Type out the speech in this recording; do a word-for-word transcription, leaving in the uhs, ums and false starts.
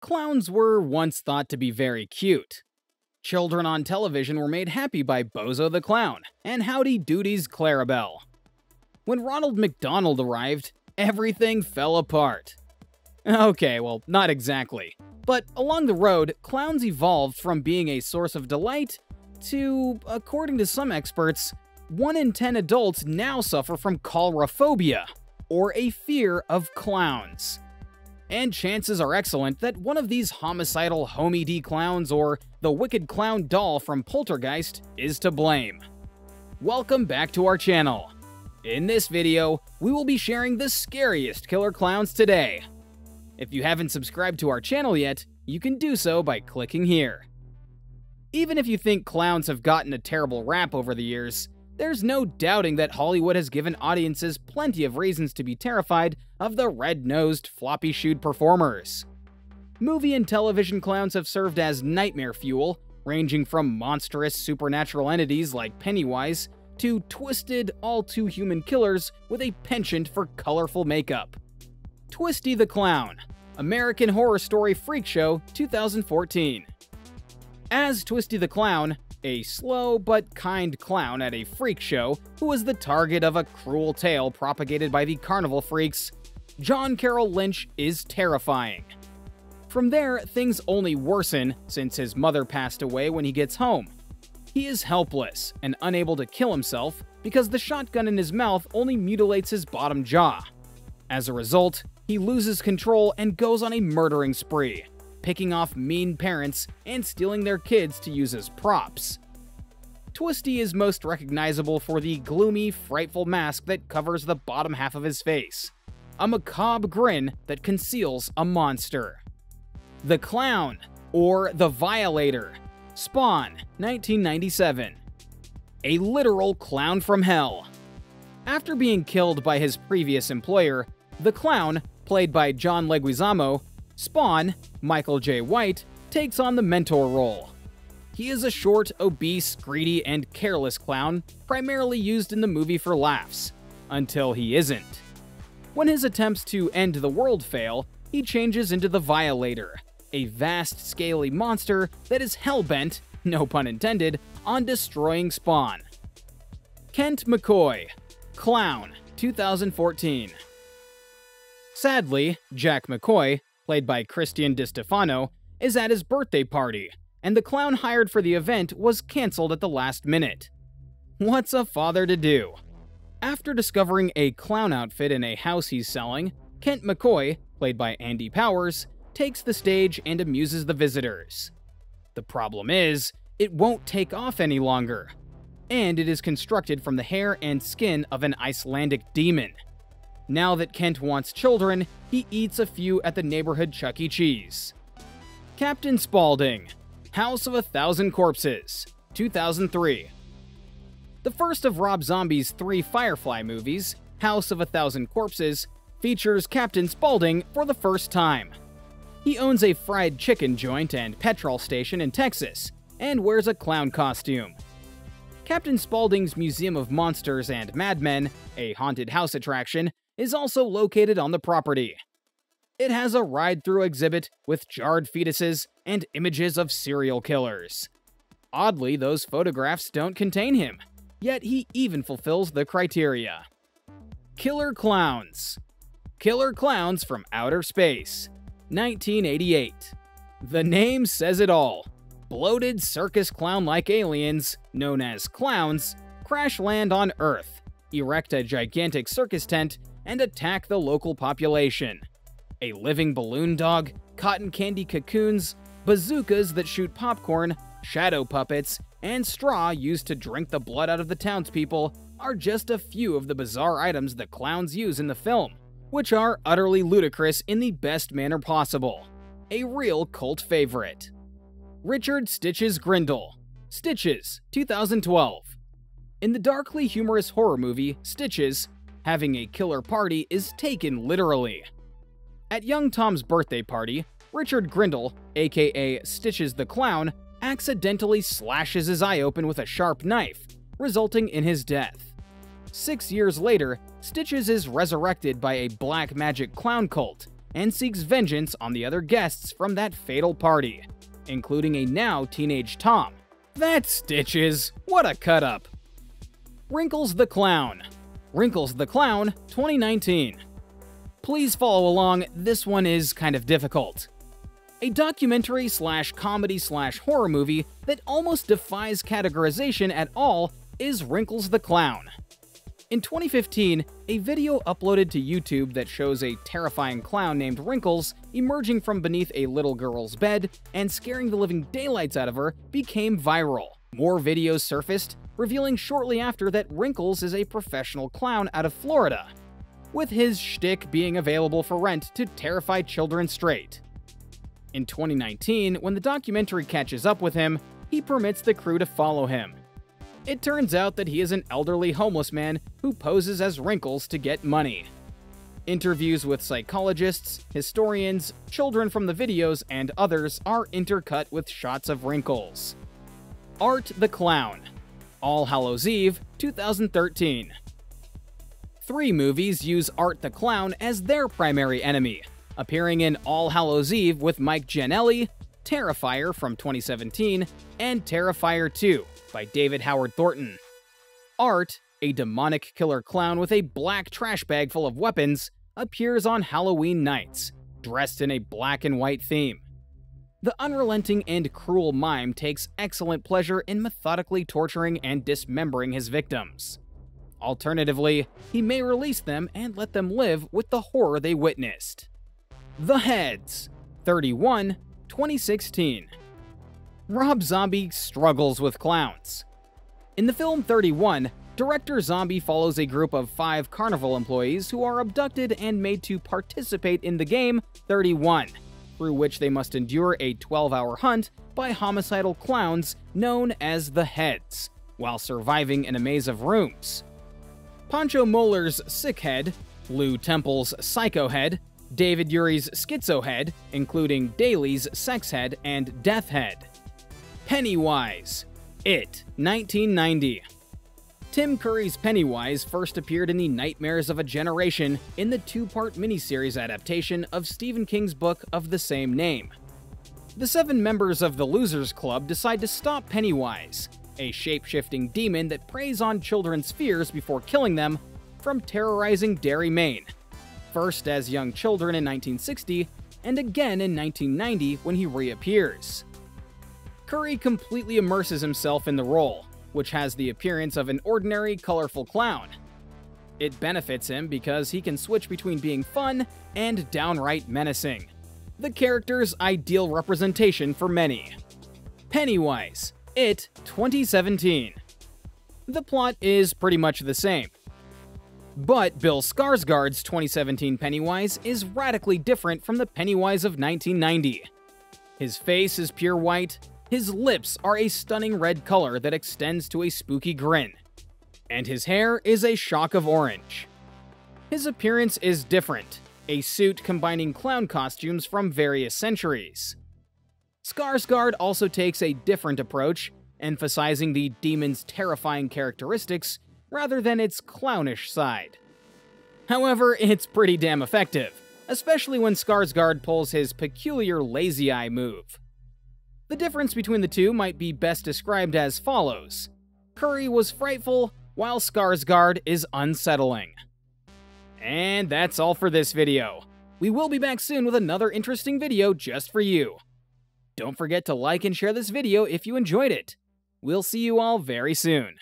Clowns were once thought to be very cute. Children on television were made happy by Bozo the Clown and Howdy Doody's Clarabelle. When Ronald McDonald arrived, everything fell apart. Okay, well, not exactly. But along the road, clowns evolved from being a source of delight to, according to some experts, one in ten adults now suffer from coulrophobia, or a fear of clowns. And chances are excellent that one of these homicidal Homie D-Clowns or the Wicked Clown Doll from Poltergeist is to blame. Welcome back to our channel. In this video, we will be sharing the scariest killer clowns today. If you haven't subscribed to our channel yet, you can do so by clicking here. Even if you think clowns have gotten a terrible rap over the years, there's no doubting that Hollywood has given audiences plenty of reasons to be terrified of the red-nosed, floppy-shoed performers. Movie and television clowns have served as nightmare fuel, ranging from monstrous supernatural entities like Pennywise to twisted, all-too-human killers with a penchant for colorful makeup. Twisty the Clown, American Horror Story Freak Show, two thousand fourteen. As Twisty the Clown, a slow but kind clown at a freak show who was the target of a cruel tale propagated by the carnival freaks, John Carroll Lynch is terrifying. From there, things only worsen since his mother passed away when he gets home. He is helpless and unable to kill himself because the shotgun in his mouth only mutilates his bottom jaw. As a result, he loses control and goes on a murdering spree, picking off mean parents and stealing their kids to use as props. Twisty is most recognizable for the gloomy, frightful mask that covers the bottom half of his face, a macabre grin that conceals a monster. The Clown, or The Violator, Spawn, nineteen ninety-seven. A literal clown from hell. After being killed by his previous employer, the clown, played by John Leguizamo, Spawn, Michael J. White, takes on the mentor role. He is a short, obese, greedy, and careless clown, primarily used in the movie for laughs, until he isn't. When his attempts to end the world fail, he changes into the Violator, a vast, scaly monster that is hellbent, no pun intended, on destroying Spawn. Kent McCoy, Clown, two thousand fourteen. Sadly, Jack McCoy, played by Christian Di Stefano, is at his birthday party, and the clown hired for the event was cancelled at the last minute. What's a father to do? After discovering a clown outfit in a house he's selling, Kent McCoy, played by Andy Powers, takes the stage and amuses the visitors. The problem is, it won't take off any longer, and it is constructed from the hair and skin of an Icelandic demon. Now that Kent wants children, he eats a few at the neighborhood Chuck E. Cheese. Captain Spaulding, House of a Thousand Corpses, two thousand three. The first of Rob Zombie's three Firefly movies, House of a Thousand Corpses, features Captain Spaulding for the first time. He owns a fried chicken joint and petrol station in Texas, and wears a clown costume. Captain Spaulding's Museum of Monsters and Madmen, a haunted house attraction, is also located on the property. It has a ride-through exhibit with jarred fetuses and images of serial killers. Oddly, those photographs don't contain him, yet he even fulfills the criteria. Killer Klowns. Killer Klowns From Outer Space, nineteen eighty-eight. The name says it all. Bloated circus clown-like aliens, known as clowns, crash land on Earth, erect a gigantic circus tent, and attack the local population. A living balloon dog, cotton candy cocoons, bazookas that shoot popcorn, shadow puppets, and straw used to drink the blood out of the townspeople are just a few of the bizarre items the clowns use in the film, which are utterly ludicrous in the best manner possible. A real cult favorite. Richard Stitches Grindel, Stitches, two thousand twelve. In the darkly humorous horror movie Stitches, having a killer party is taken literally. At young Tom's birthday party, Richard Grindel, aka Stitches the Clown, accidentally slashes his eye open with a sharp knife, resulting in his death. Six years later, Stitches is resurrected by a black magic clown cult and seeks vengeance on the other guests from that fatal party, including a now teenage Tom. That's Stitches! What a cut-up! Wrinkles the Clown. Wrinkles the Clown, twenty nineteen. Please follow along, this one is kind of difficult. A documentary slash comedy slash horror movie that almost defies categorization at all is Wrinkles the Clown. In twenty fifteen, a video uploaded to YouTube that shows a terrifying clown named Wrinkles emerging from beneath a little girl's bed and scaring the living daylights out of her became viral. More videos surfaced, revealing shortly after that Wrinkles is a professional clown out of Florida, with his shtick being available for rent to terrify children straight. In twenty nineteen, when the documentary catches up with him, he permits the crew to follow him. It turns out that he is an elderly homeless man who poses as Wrinkles to get money. Interviews with psychologists, historians, children from the videos, and others are intercut with shots of Wrinkles. Art the Clown. All Hallows Eve, two thousand thirteen. Three movies use Art the Clown as their primary enemy, appearing in All Hallows Eve with Mike Gianelli, Terrifier from twenty seventeen, and Terrifier two by David Howard Thornton. Art, a demonic killer clown with a black trash bag full of weapons, appears on Halloween nights, dressed in a black and white theme. The unrelenting and cruel mime takes excellent pleasure in methodically torturing and dismembering his victims. Alternatively, he may release them and let them live with the horror they witnessed. The Heads, thirty-one, twenty sixteen. Rob Zombie struggles with clowns. In the film thirty-one, director Zombie follows a group of five carnival employees who are abducted and made to participate in the game thirty-one, through which they must endure a twelve-hour hunt by homicidal clowns known as the Heads, while surviving in a maze of rooms. Pancho Moller's Sick Head, Lou Temple's Psycho Head, David Yuri's Schizo Head, including Daly's Sex Head and Death Head. Pennywise. It, nineteen ninety. Tim Curry's Pennywise first appeared in the Nightmares of a Generation in the two-part miniseries adaptation of Stephen King's book of the same name. The seven members of the Losers Club decide to stop Pennywise, a shape-shifting demon that preys on children's fears before killing them, from terrorizing Derry, Maine. First as young children in nineteen sixty, and again in nineteen ninety when he reappears. Curry completely immerses himself in the role, which has the appearance of an ordinary, colorful clown. It benefits him because he can switch between being fun and downright menacing, the character's ideal representation for many. Pennywise, It, twenty seventeen. The plot is pretty much the same. But Bill Skarsgård's twenty seventeen Pennywise is radically different from the Pennywise of nineteen ninety. His face is pure white, his lips are a stunning red color that extends to a spooky grin, and his hair is a shock of orange. His appearance is different, a suit combining clown costumes from various centuries. Skarsgård also takes a different approach, emphasizing the demon's terrifying characteristics rather than its clownish side. However, it's pretty damn effective, especially when Skarsgård pulls his peculiar lazy eye move. The difference between the two might be best described as follows. Curry was frightful, while Skarsgård is unsettling. And that's all for this video. We will be back soon with another interesting video just for you. Don't forget to like and share this video if you enjoyed it. We'll see you all very soon.